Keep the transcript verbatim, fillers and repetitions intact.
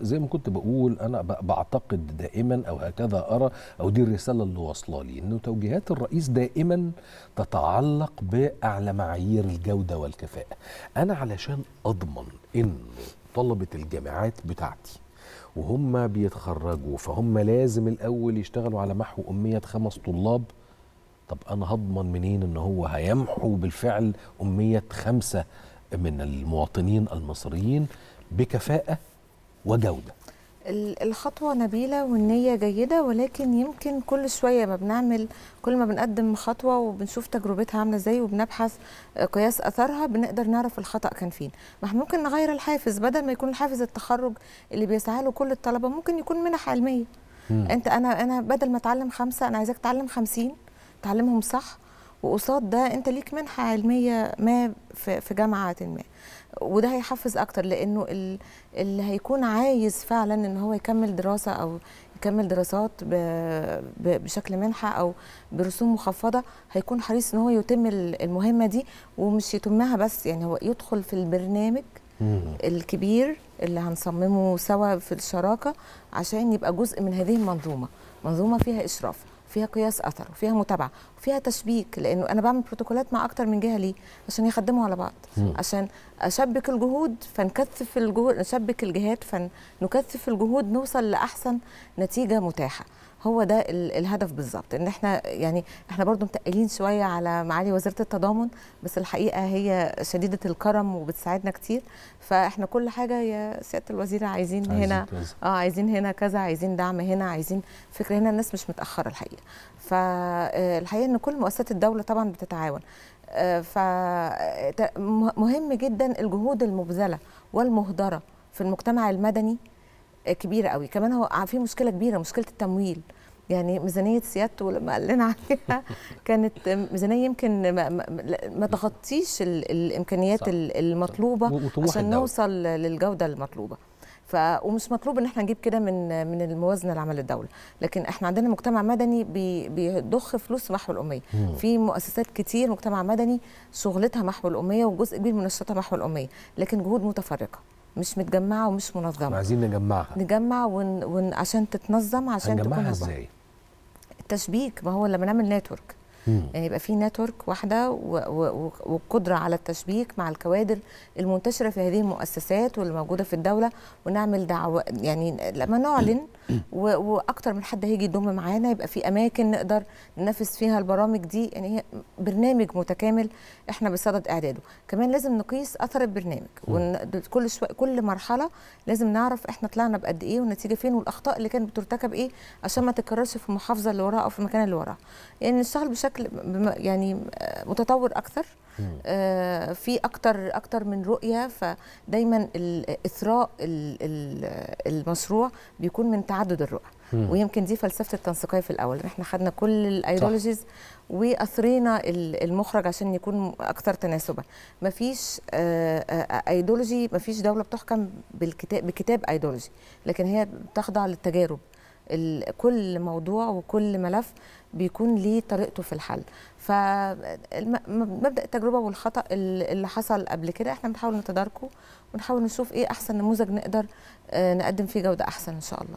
زي ما كنت بقول أنا بعتقد دائما أو هكذا أرى، أو دي الرسالة اللي واصلة لي، إنه توجيهات الرئيس دائما تتعلق بأعلى معايير الجودة والكفاءة. أنا علشان أضمن إن طلبة الجامعات بتاعتي وهم بيتخرجوا فهم لازم الأول يشتغلوا على محو أمية خمس طلاب، طب أنا هضمن منين إن هو هيمحو بالفعل أمية خمسة من المواطنين المصريين بكفاءة وجودة؟ الخطوة نبيلة والنية جيدة، ولكن يمكن كل شوية ما بنعمل، كل ما بنقدم خطوة وبنشوف تجربتها عاملة ازاي وبنبحث قياس أثرها بنقدر نعرف الخطأ كان فين. ما احنا ممكن نغير الحافز، بدل ما يكون الحافز التخرج اللي بيسعى له كل الطلبة ممكن يكون منح علمية. مم. أنت أنا أنا بدل ما تعلم خمسة أنا عايزاك تعلم خمسين، تعلمهم صح، وقصاد ده أنت ليك منحة علمية ما في جامعة ما. وده هيحفز اكتر، لانه اللي هيكون عايز فعلا ان هو يكمل دراسه او يكمل دراسات بشكل منحه او برسوم مخفضه هيكون حريص ان هو يتم المهمه دي، ومش يتمها بس، يعني هو يدخل في البرنامج الكبير اللي هنصممه سوا في الشراكه عشان يبقى جزء من هذه المنظومه، منظومه فيها اشراف، فيها قياس اثر، وفيها متابعه، وفيها تشبيك، لانه انا بعمل بروتوكولات مع اكتر من جهه ليه؟ عشان يخدموا على بعض، م. عشان اشبك الجهود فنكثف الجهود، نشبك الجهات فنكثف الجهود نوصل لاحسن نتيجه متاحه. هو ده الهدف بالظبط، ان احنا يعني احنا برضو متقلين شويه على معالي وزيره التضامن، بس الحقيقه هي شديده الكرم وبتساعدنا كتير، فاحنا كل حاجه يا سياده الوزيره عايزين هنا اه عايزين هنا كذا، عايزين دعم هنا، عايزين فكره هنا، الناس مش متاخره الحقيقه. فالحقيقه ان كل مؤسسات الدوله طبعا بتتعاون، فمهم جدا الجهود المبذله والمهدره في المجتمع المدني كبيره قوي. كمان هو في مشكله كبيره، مشكله التمويل. يعني ميزانيه سيادته لما قال لنا عليها كانت ميزانيه يمكن ما, ما تغطيش الامكانيات صح. المطلوبه صح. عشان نوصل للجوده المطلوبه. ف ومش مطلوب ان احنا نجيب كده من من الموازنه لعمل الدوله، لكن احنا عندنا مجتمع مدني بي بيضخ فلوس محو الاميه، مم. في مؤسسات كتير مجتمع مدني شغلتها محو الاميه وجزء كبير من نشاطها محو الاميه، لكن جهود متفرقه مش متجمعه ومش منظمه. عايزين نجمعها، نجمع ون... ون... عشان تتنظم، عشان تكون ازاي؟ التشبيك، ما هو لما نعمل نتورك، يعني يبقى في نتورك واحده والقدره على التشبيك مع الكوادر المنتشره في هذه المؤسسات واللي موجوده في الدوله، ونعمل دعوه، يعني لما نعلن واكتر من حد هيجي يضم معانا يبقى في اماكن نقدر ننفذ فيها البرامج دي. يعني برنامج متكامل احنا بصدد اعداده. كمان لازم نقيس اثر البرنامج، وكل شو... كل مرحله لازم نعرف احنا طلعنا بقد ايه والنتيجه فين والاخطاء اللي كانت بترتكب ايه، عشان ما تتكررش في المحافظه اللي وراها او في المكان اللي وراها. يعني نشتغل بشكل يعني متطور اكثر، آه في اكثر اكثر من رؤيه، فدايما اثراء المشروع بيكون من تعدد الرؤى. ويمكن دي فلسفه التنسيقيه في الاول، احنا خدنا كل الايديولوجيز واثرينا المخرج عشان يكون اكثر تناسبا. مفيش ايديولوجي، مفيش دوله بتحكم بالكتاب بكتاب ايديولوجي، لكن هي بتخضع للتجارب. كل موضوع وكل ملف بيكون ليه طريقته في الحل. فمبدأ التجربة والخطأ اللي حصل قبل كده احنا بنحاول نتداركه ونحاول نشوف ايه احسن نموذج نقدر نقدم فيه جودة احسن ان شاء الله.